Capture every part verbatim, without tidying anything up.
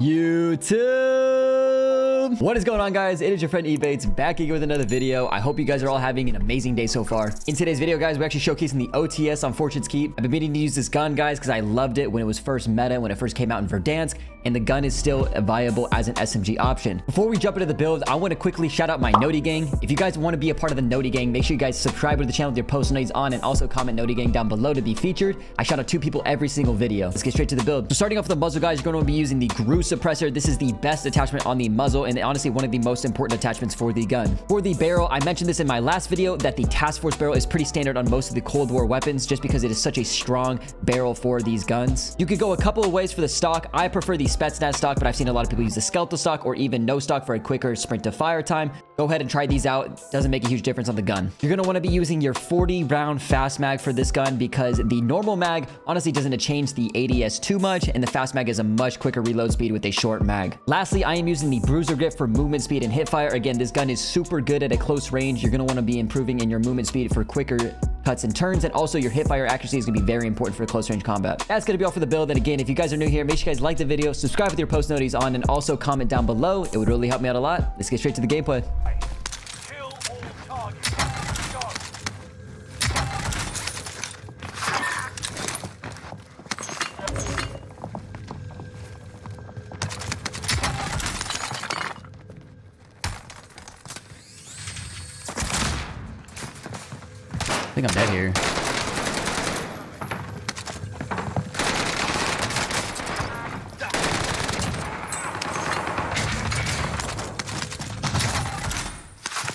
YouTube! What is going on, guys? It is your friend Ebatez back again with another video. I hope you guys are all having an amazing day so far. In today's video, guys, we're actually showcasing the O T S on Fortune's Keep. I've been meaning to use this gun, guys, because I loved it when it was first meta, when it first came out in Verdansk, and the gun is still viable as an S M G option. Before we jump into the build, I want to quickly shout out my Nodie Gang. If you guys want to be a part of the Nodie Gang, make sure you guys subscribe to the channel with your post notifications on, and also comment Nodie Gang down below to be featured. I shout out two people every single video. Let's get straight to the build. So starting off with the muzzle, guys, you're going to be using the Gru suppressor. This is the best attachment on the muzzle and honestly one of the most important attachments for the gun. For the barrel, I mentioned this in my last video that the task force barrel is pretty standard on most of the Cold War weapons just because it is such a strong barrel for these guns. You could go a couple of ways for the stock. I prefer the Spetsnaz stock, but I've seen a lot of people use the skeletal stock or even no stock for a quicker sprint to fire time. Go ahead and try these out. It doesn't make a huge difference on the gun. You're going to want to be using your forty round fast mag for this gun because the normal mag honestly doesn't change the A D S too much, and the fast mag is a much quicker reload speed with a short mag. Lastly, I am using the Bruiser grip for movement speed and hit fire. Again, this gun is super good at a close range. You're going to want to be improving in your movement speed for quicker cuts and turns, and also your hit fire accuracy is gonna be very important for close range combat. That's gonna be all for the build. And again, if you guys are new here, make sure you guys like the video, subscribe with your post notifications on, and also comment down below. It would really help me out a lot. Let's get straight to the gameplay. I think I'm dead here. Enemy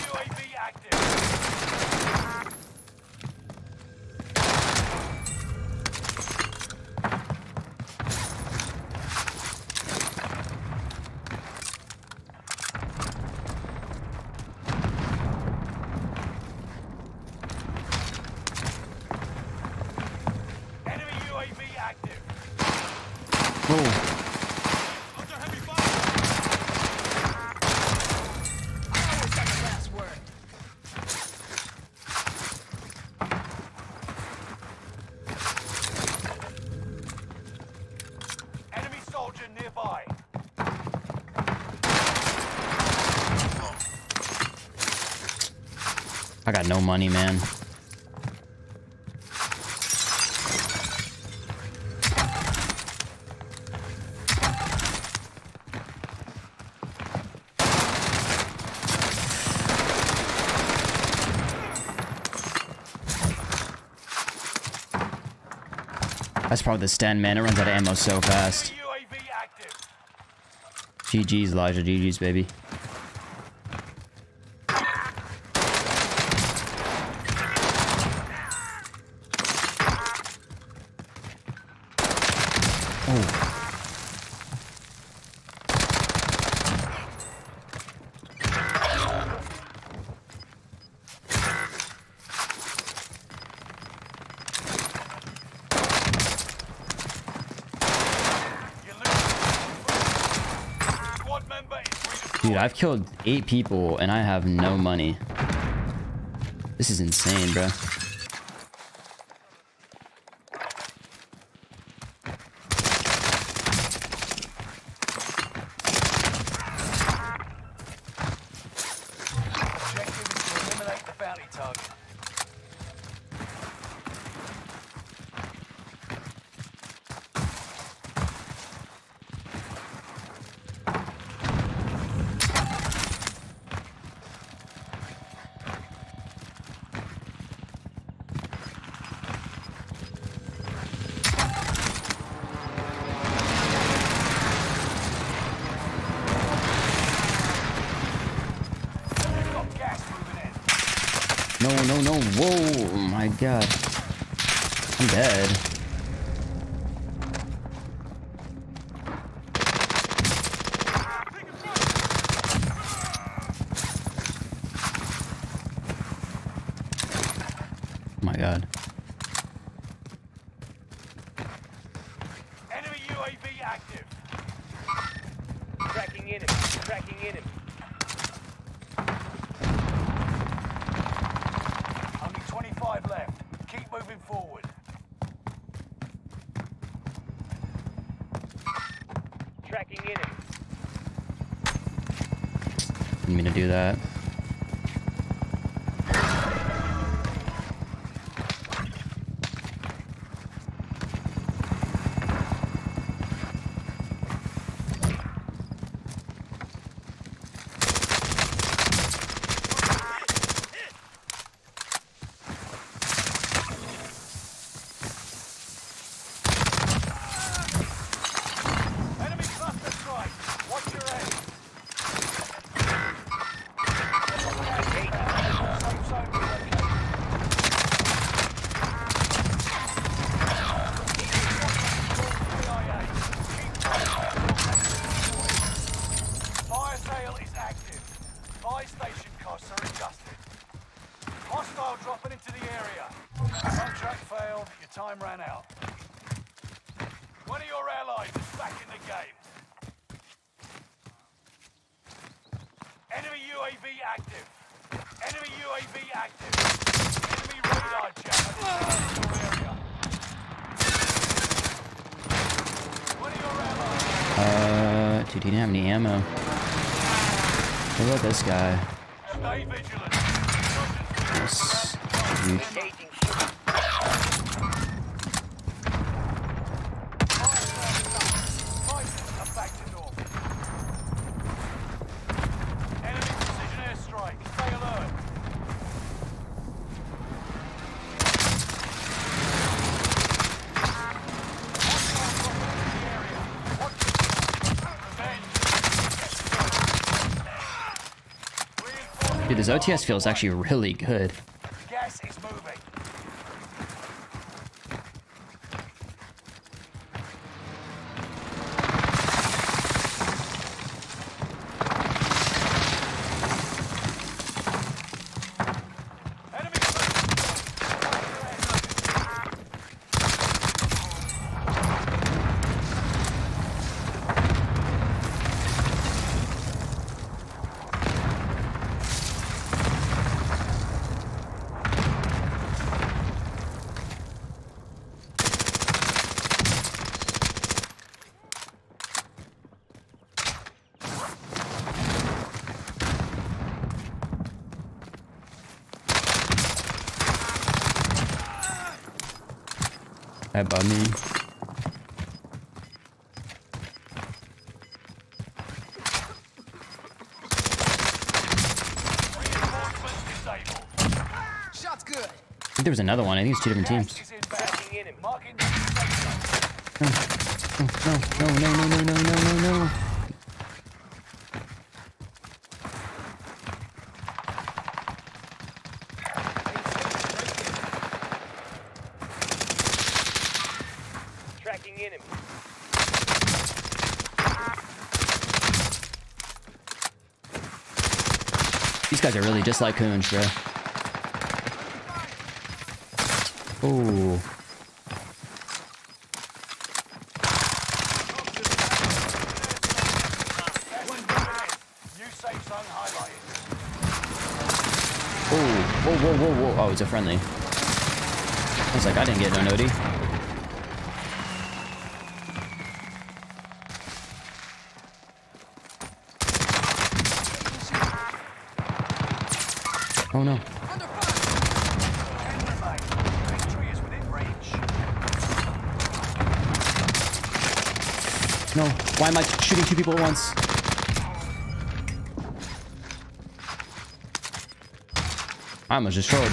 U A V active. Whoa. Under heavy fire. I always got the last word. Enemy soldier nearby. I got no money, man. That's probably the Sten, man. It runs out of ammo so fast. G G's, Elijah. G G's, baby. Oh. Dude, I've killed eight people and I have no money. This is insane, bro. No, no, no. Whoa, oh my God. I'm dead. Oh my God. Enemy U A V active. Tracking in it. Tracking in it. Left. Keep moving forward. Tracking enemy. You mean to do that? Dude, he didn't have any ammo. What about this guy? Yes. Dude, this O T S feels actually really good. Gas is moving. That by me. Shots good. I think there was another one. I think it's two different teams. No, no, no, no, no, no, no, no, no. These guys are really just like Coons, bro. Ooh. Ooh. Whoa, whoa, whoa, whoa. Oh, it's a friendly. I was like, I didn't get no Nodie. Oh no. No, why am I shooting two people at once? I almost destroyed.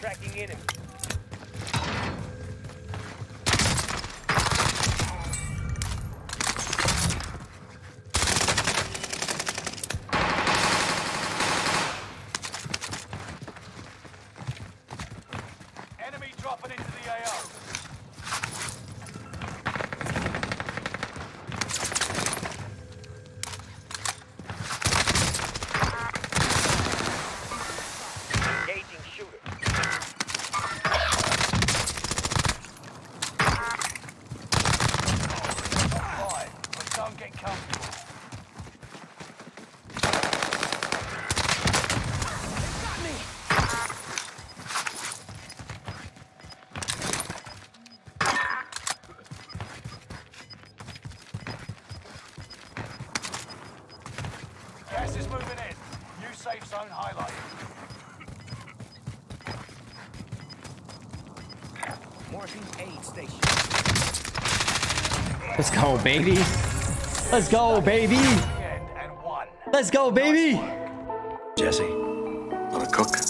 Tracking enemy. Force is moving in. New safe zone highlighted. Morton aid station. Let's go, baby. Let's go, baby. Let's go, baby. Jesse, want to cook?